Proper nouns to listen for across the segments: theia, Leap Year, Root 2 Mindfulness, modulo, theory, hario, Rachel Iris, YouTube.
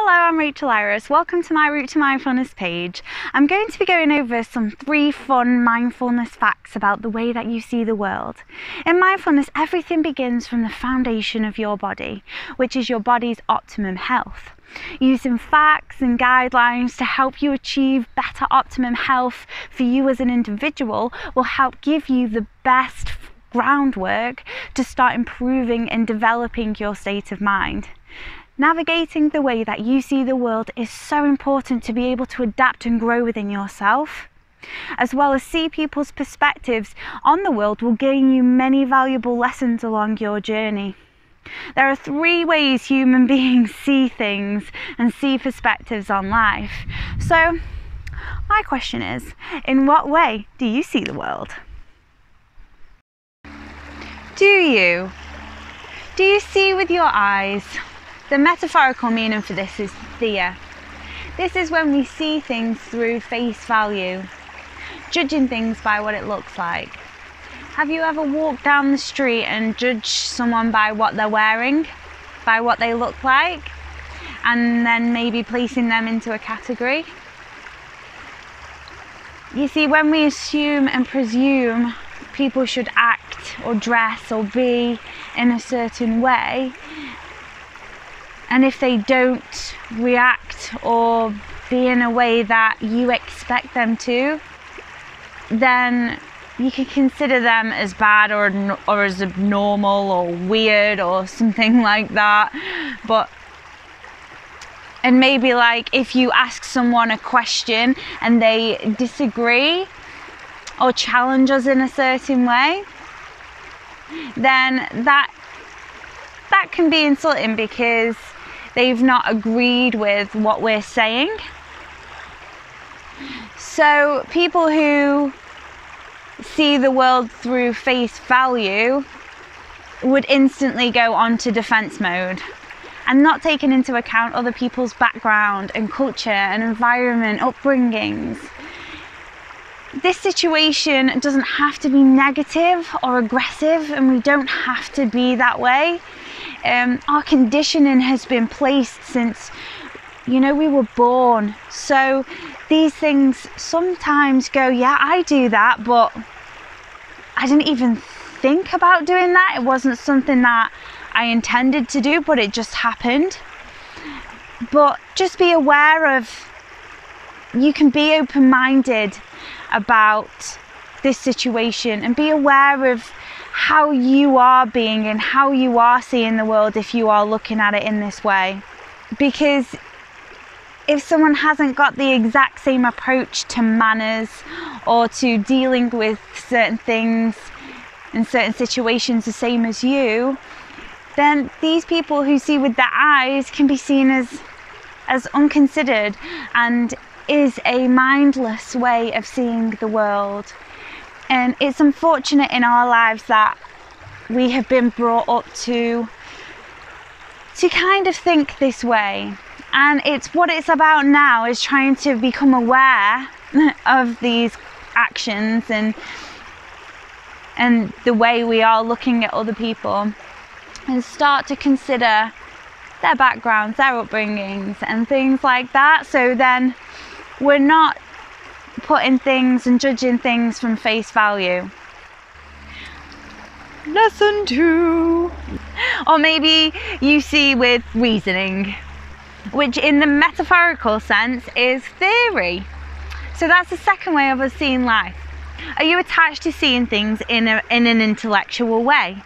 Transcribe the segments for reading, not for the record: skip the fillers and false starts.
Hello, I'm Rachel Iris. Welcome to my Root 2 Mindfulness page. I'm going to be going over some 3 fun mindfulness facts about the way that you see the world. In mindfulness, everything begins from the foundation of your body, which is your body's optimum health. Using facts and guidelines to help you achieve better optimum health for you as an individual will help give you the best groundwork to start improving and developing your state of mind. Navigating the way that you see the world is so important to be able to adapt and grow within yourself, as well as see people's perspectives on the world will gain you many valuable lessons along your journey. There are 3 ways human beings see things and see perspectives on life. So, my question is, in what way do you see the world? Do you see with your eyes? The metaphorical meaning for this is theia. This is when we see things through face value, judging things by what it looks like. Have you ever walked down the street and judged someone by what they're wearing, by what they look like, and then maybe placing them into a category? You see, when we assume and presume people should act or dress or be in a certain way, and if they don't react or be in a way that you expect them to, then you can consider them as bad or as abnormal or weird or something like that. And maybe like if you ask someone a question and they disagree or challenge us in a certain way, then that can be insulting because they've not agreed with what we're saying. So people who see the world through face value would instantly go on to defense mode and not taking into account other people's background and culture and environment, upbringings. This situation doesn't have to be negative or aggressive, and we don't have to be that way. Our conditioning has been placed since, we were born. So these things sometimes go, yeah, I do that, but I didn't even think about doing that. It wasn't something that I intended to do, but it just happened. But just be aware of, you can be open-minded about this situation and be aware of how you are being and how you are seeing the world if you are looking at it in this way. Because if someone hasn't got the exact same approach to manners or to dealing with certain things and certain situations the same as you, then these people who see with their eyes can be seen as unconsidered, and is a mindless way of seeing the world. And it's unfortunate in our lives that we have been brought up to kind of think this way. And it's what it's about now is trying to become aware of these actions and the way we are looking at other people, and start to consider their backgrounds, their upbringings and things like that. So then we're not putting things and judging things from face value. Lesson 2. Or maybe you see with reasoning, which in the metaphorical sense is theory. So that's the second way of us seeing life. Are you attached to seeing things in an intellectual way?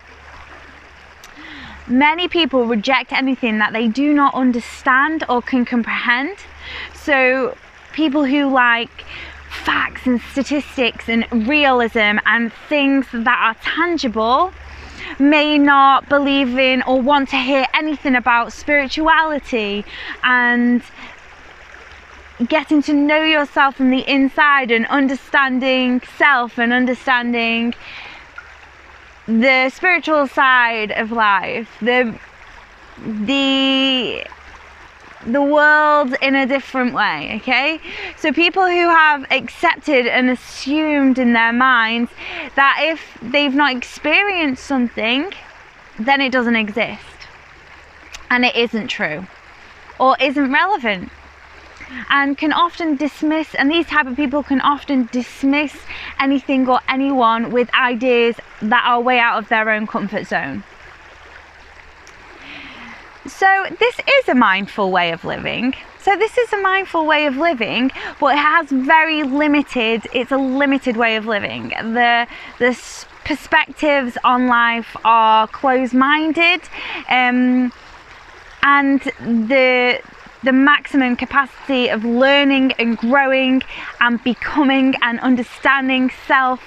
Many people reject anything that they do not understand or can comprehend. So people who like facts and statistics and realism and things that are tangible may not believe in or want to hear anything about spirituality and getting to know yourself from the inside and understanding self and understanding the spiritual side of life, the world in a different way, okay? So people who have accepted and assumed in their minds that if they've not experienced something, then it doesn't exist and it isn't true. or isn't relevant, and can often dismiss, and these type of people can often dismiss anything or anyone with ideas that are way out of their own comfort zone. So this is a mindful way of living. But it has very limited, it's a limited way of living. The perspectives on life are closed-minded, and the maximum capacity of learning and growing and becoming and understanding self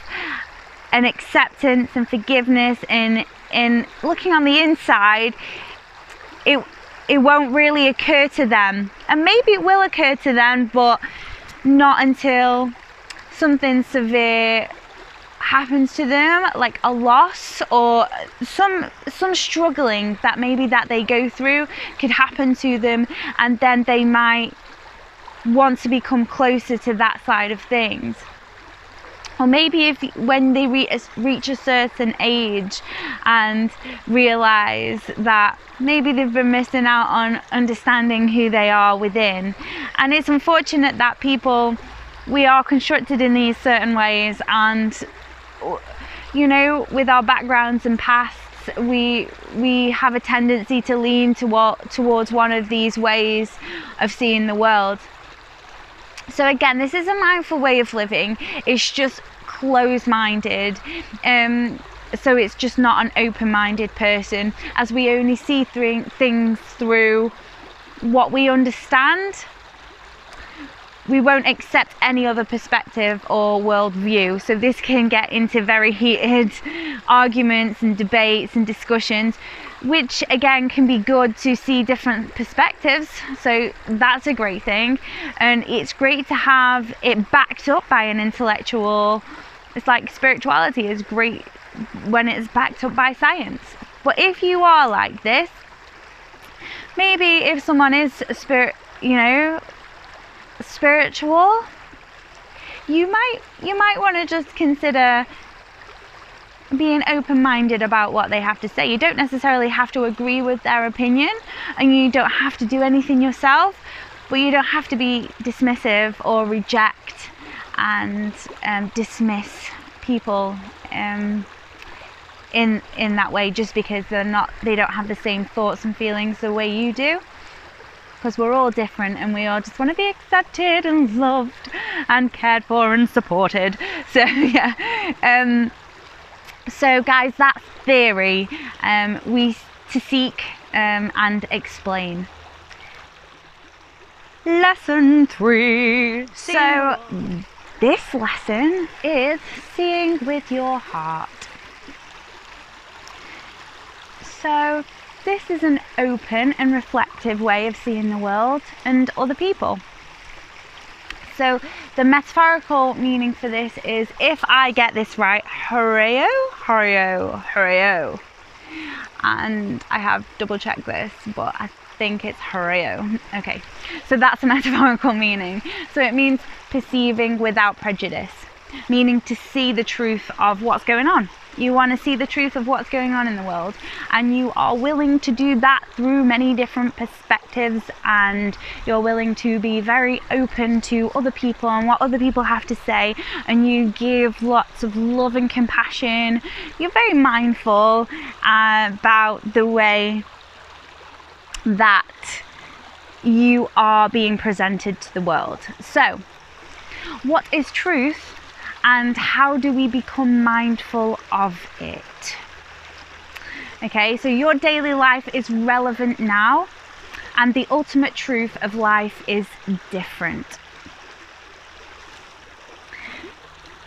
and acceptance and forgiveness in looking on the inside, it won't really occur to them, and maybe it will occur to them, but not until something severe happens to them, like a loss or some struggling that maybe that they go through could happen to them, and then they might want to become closer to that side of things. Or maybe if when they reach a certain age and realize that maybe they've been missing out on understanding who they are within. And it's unfortunate that people, we are constructed in these certain ways, and you know, with our backgrounds and pasts, we have a tendency to lean towards one of these ways of seeing the world. So again, this is a mindful way of living. It's just closed-minded. So it's just not an open-minded person, as we only see things through what we understand. We won't accept any other perspective or worldview. So this can get into very heated arguments and debates and discussions, which again can be good to see different perspectives. So that's a great thing. And it's great to have it backed up by an intellectual. It's like spirituality is great when it's backed up by science. But if you are like this, maybe if someone is spiritual, you might want to just consider being open-minded about what they have to say. You don't necessarily have to agree with their opinion, and you don't have to do anything yourself, but you don't have to be dismissive or reject and dismiss people in that way just because they don't have the same thoughts and feelings the way you do. Because we're all different, and we all just want to be accepted and loved and cared for and supported. So yeah, so guys, that's theory. We to seek and explain. Lesson 3. So this lesson is seeing with your heart. So this is an open and reflective way of seeing the world and other people. So the metaphorical meaning for this is, if I get this right, hario, hario, hario. And I have double checked this, but I think it's hario. Okay, so that's a metaphorical meaning. So it means perceiving without prejudice, meaning to see the truth of what's going on. You want to see the truth of what's going on in the world, and you are willing to do that through many different perspectives, and you're willing to be very open to other people and what other people have to say, and you give lots of love and compassion. You're very mindful about the way that you are being presented to the world. So what is truth, and how do we become mindful of it? Okay, so your daily life is relevant now, and the ultimate truth of life is different.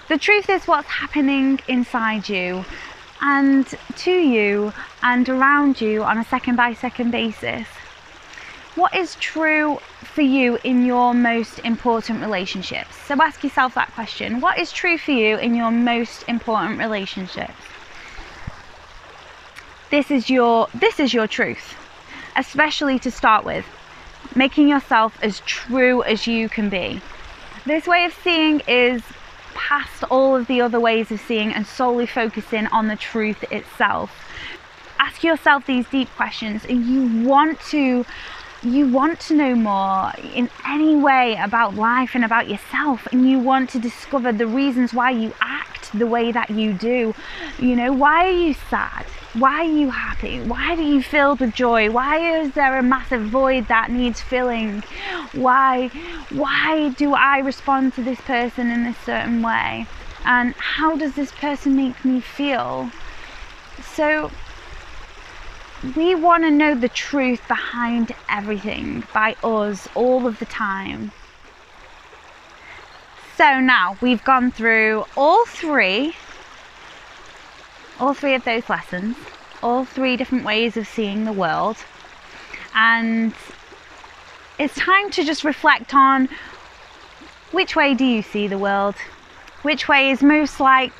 The truth is what's happening inside you and to you and around you on a second-by-second basis. What is true for you in your most important relationships? So ask yourself that question. What is true for you in your most important relationships? This is your truth, especially to start with, making yourself as true as you can be. This way of seeing is past all of the other ways of seeing and solely focusing on the truth itself. Ask yourself these deep questions, and you want to you want to know more in any way about life and about yourself, and you want to discover the reasons why you act the way that you do. You know, why are you sad? Why are you happy? Why are you filled with joy? Why is there a massive void that needs filling? Why do I respond to this person in a certain way? And how does this person make me feel? So we want to know the truth behind everything by us all of the time. So now we've gone through all three of those lessons, all three different ways of seeing the world, and it's time to just reflect on which way do you see the world, which way is most like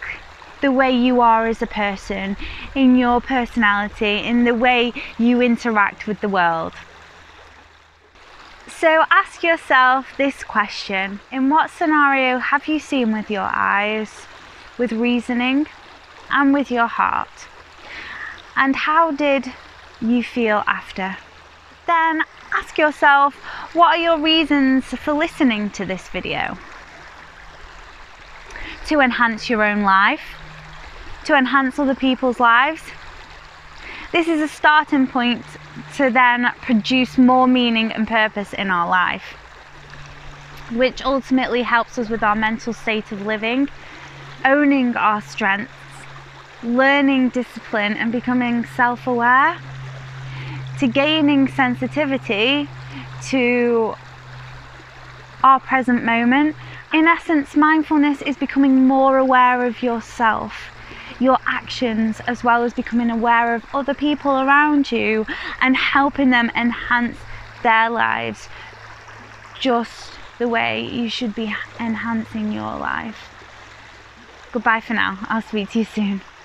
the way you are as a person, in your personality, in the way you interact with the world. So ask yourself this question: in what scenario have you seen with your eyes, with reasoning, and with your heart? And how did you feel after? Then ask yourself, what are your reasons for listening to this video? To enhance your own life, to enhance other people's lives. This is a starting point to then produce more meaning and purpose in our life, which ultimately helps us with our mental state of living, owning our strengths, learning discipline and becoming self-aware, to gaining sensitivity to our present moment. In essence, mindfulness is becoming more aware of yourself, your actions, as well as becoming aware of other people around you and helping them enhance their lives just the way you should be enhancing your life. Goodbye for now. I'll speak to you soon.